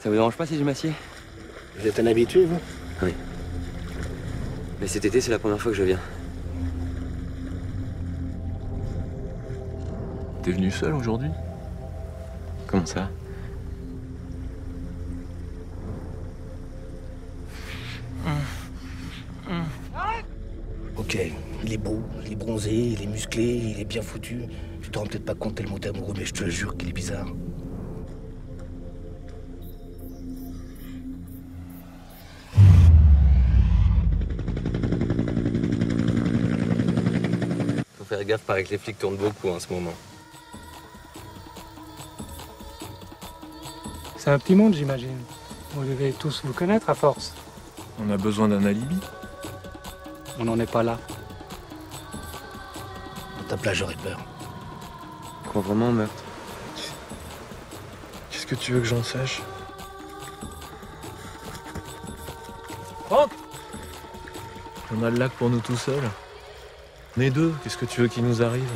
Ça vous dérange pas si je m'assieds? Vous êtes un habitué, vous? Oui. Mais cet été, c'est la première fois que je viens. T'es venu seul aujourd'hui? Comment ça? Ok, il est beau, il est bronzé, il est musclé, il est bien foutu. Tu t'en rends peut-être pas compte tellement t'es amoureux, mais je te jure qu'il est bizarre. Faut faire gaffe, paraît que les flics tournent beaucoup en ce moment. C'est un petit monde, j'imagine. Vous devez tous vous connaître à force. On a besoin d'un alibi. On n'en est pas là. Dans ta place, j'aurais peur. Je crois vraiment au meurtre. Qu'est-ce que tu veux que j'en sache? Franck! On a le lac pour nous tout seuls. On est deux, qu'est-ce que tu veux qu'il nous arrive?